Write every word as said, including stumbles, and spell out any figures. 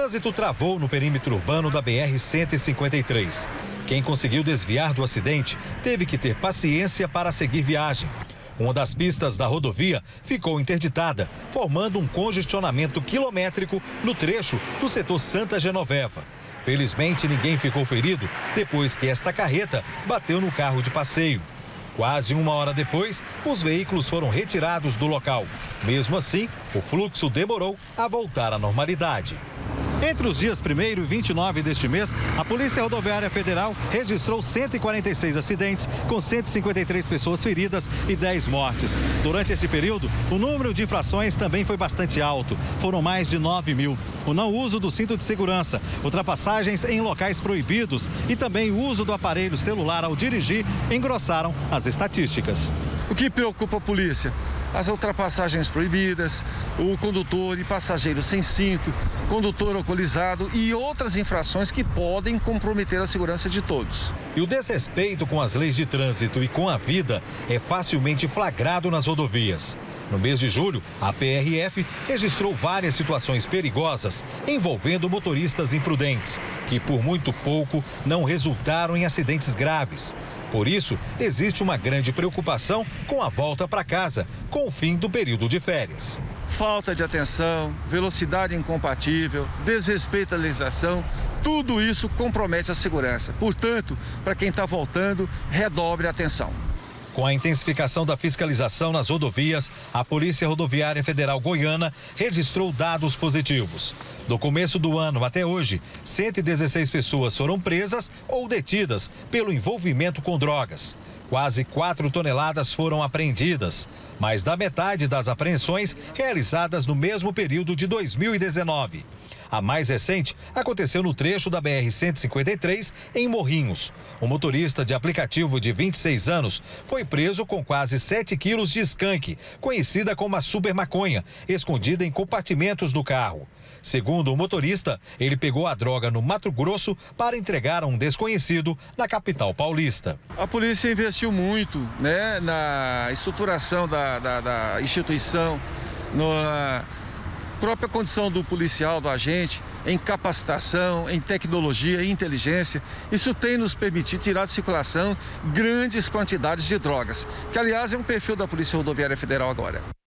trânsito travou no perímetro urbano da B R cento e cinquenta e três. Quem conseguiu desviar do acidente teve que ter paciência para seguir viagem. Uma das pistas da rodovia ficou interditada, formando um congestionamento quilométrico no trecho do setor Santa Genoveva. Felizmente, ninguém ficou ferido depois que esta carreta bateu no carro de passeio. Quase uma hora depois, os veículos foram retirados do local. Mesmo assim, o fluxo demorou a voltar à normalidade. Entre os dias primeiro e vinte e nove deste mês, a Polícia Rodoviária Federal registrou cento e quarenta e seis acidentes, com cento e cinquenta e três pessoas feridas e dez mortes. Durante esse período, o número de infrações também foi bastante alto. Foram mais de nove mil. O não uso do cinto de segurança, ultrapassagens em locais proibidos e também o uso do aparelho celular ao dirigir engrossaram as estatísticas. O que preocupa a polícia? As ultrapassagens proibidas, o condutor e passageiro sem cinto, condutor alcoolizado e outras infrações que podem comprometer a segurança de todos. E o desrespeito com as leis de trânsito e com a vida é facilmente flagrado nas rodovias. No mês de julho, a P R F registrou várias situações perigosas envolvendo motoristas imprudentes, que por muito pouco não resultaram em acidentes graves. Por isso, existe uma grande preocupação com a volta para casa, com o fim do período de férias. Falta de atenção, velocidade incompatível, desrespeito à legislação, tudo isso compromete a segurança. Portanto, para quem está voltando, redobre a atenção. Com a intensificação da fiscalização nas rodovias, a Polícia Rodoviária Federal Goiana registrou dados positivos. Do começo do ano até hoje, cento e dezesseis pessoas foram presas ou detidas pelo envolvimento com drogas. Quase quatro toneladas foram apreendidas, mais da metade das apreensões realizadas no mesmo período de dois mil e dezenove. A mais recente aconteceu no trecho da B R cento e cinquenta e três, em Morrinhos. O motorista de aplicativo de vinte e seis anos foi preso com quase sete quilos de skank, conhecida como a super maconha, escondida em compartimentos do carro. Segundo o motorista, ele pegou a droga no Mato Grosso para entregar a um desconhecido na capital paulista. A polícia investiu muito, né, na estruturação da, da, da instituição, na própria condição do policial, do agente, em capacitação, em tecnologia e inteligência. Isso tem nos permitido tirar de circulação grandes quantidades de drogas, que aliás é um perfil da Polícia Rodoviária Federal agora.